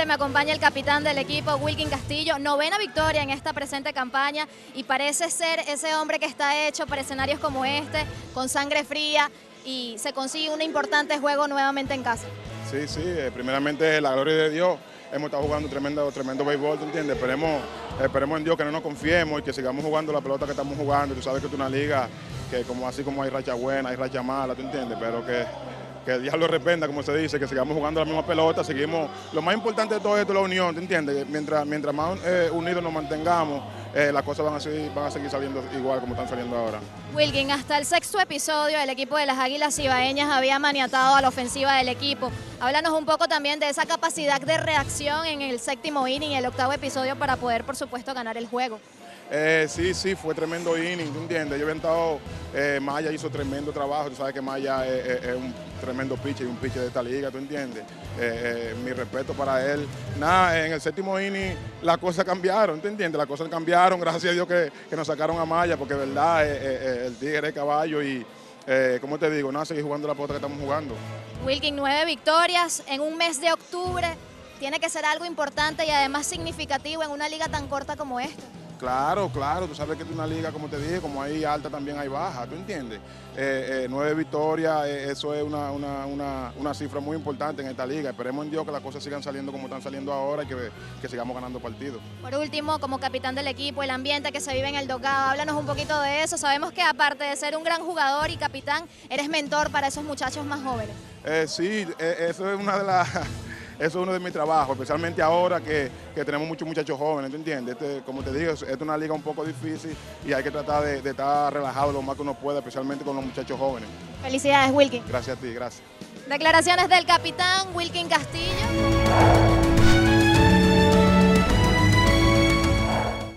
Nuevamente me acompaña el capitán del equipo, Wilkin Castillo. 9ª victoria en esta presente campaña y parece ser ese hombre que está hecho para escenarios como este, con sangre fría, y se consigue un importante juego nuevamente en casa. Sí, sí, primeramente la gloria de Dios. Hemos estado jugando tremendo béisbol, ¿tú entiendes? Esperemos en Dios que no nos confiemos y que sigamos jugando la pelota que estamos jugando. Tú sabes que es una liga que así como hay racha buena, hay racha mala, ¿tú entiendes? Pero que el diablo reprenda, como se dice, que sigamos jugando la misma pelota, seguimos. Lo más importante de todo esto es la unión, ¿tú entiendes? Mientras más unidos nos mantengamos, las cosas van a seguir saliendo igual como están saliendo ahora. Wilkin, hasta el 6º episodio el equipo de las Águilas Cibaeñas había maniatado a la ofensiva del equipo. Háblanos un poco también de esa capacidad de reacción en el 7º inning, el 8º episodio, para poder, por supuesto, ganar el juego. Sí, fue tremendo inning, ¿tú entiendes? Yo había estado, Maya hizo tremendo trabajo, tú sabes que Maya es un tremendo pitcher y un pitcher de esta liga, ¿tú entiendes? Mi respeto para él. Nada, en el 7º inning las cosas cambiaron, ¿tú entiendes? Las cosas cambiaron, gracias a Dios que nos sacaron a Maya, porque de verdad el tigre es caballo y, ¿cómo te digo? Nada, seguir jugando la pelota que estamos jugando. Wilkin, 9 victorias en un mes de octubre, tiene que ser algo importante y además significativo en una liga tan corta como esta. Claro, tú sabes que es una liga, como te dije, como hay alta también hay baja, ¿tú entiendes? 9 victorias, eso es una cifra muy importante en esta liga. Esperemos en Dios que las cosas sigan saliendo como están saliendo ahora y que sigamos ganando partidos. Por último, como capitán del equipo, el ambiente que se vive en el Dogao, háblanos un poquito de eso. Sabemos que aparte de ser un gran jugador y capitán, eres mentor para esos muchachos más jóvenes. Sí, eso es uno de mis trabajos, especialmente ahora que tenemos muchos muchachos jóvenes, ¿tú entiendes? Como te digo, es una liga un poco difícil y hay que tratar de estar relajado lo más que uno pueda, especialmente con los muchachos jóvenes. Felicidades, Wilkin. Gracias a ti, gracias. Declaraciones del capitán Wilkin Castillo.